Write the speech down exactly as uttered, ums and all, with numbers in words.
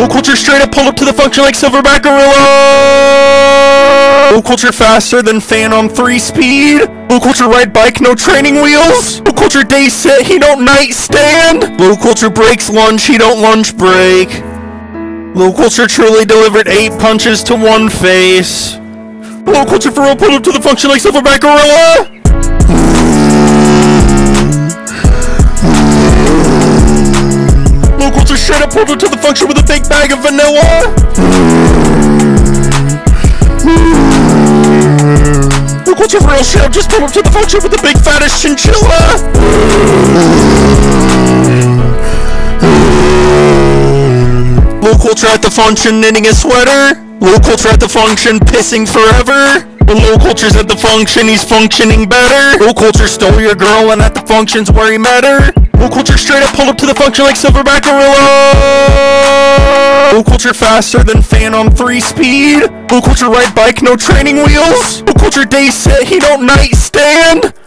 Low Culture straight up pulled up to the function like Silverback Gorilla. Low Culture faster than Phantom three speed. Low Culture ride bike, no training wheels. Low Culture day sit, he don't night stand. Low Culture breaks lunch, he don't lunch break. Low Culture truly delivered eight punches to one face. Low Culture for real pulled up to the function like Silverback Gorilla. Low Culture straight up pulled her to the function with a big bag of vanilla. Low Culture for real straight up just pulled her to the function with a big fattest chinchilla. Low Culture at the function knitting a sweater. Low Culture at the function pissing forever. When Low Culture's at the function, he's functioning better. Low Culture stole your girl and at the function's where he met her. Low Culture straight up pulled up to the function like Silverback Gorilla. Low Culture faster than Phantom three speed. Low Culture ride bike, no training wheels. Low Culture day sit, he don't night stand.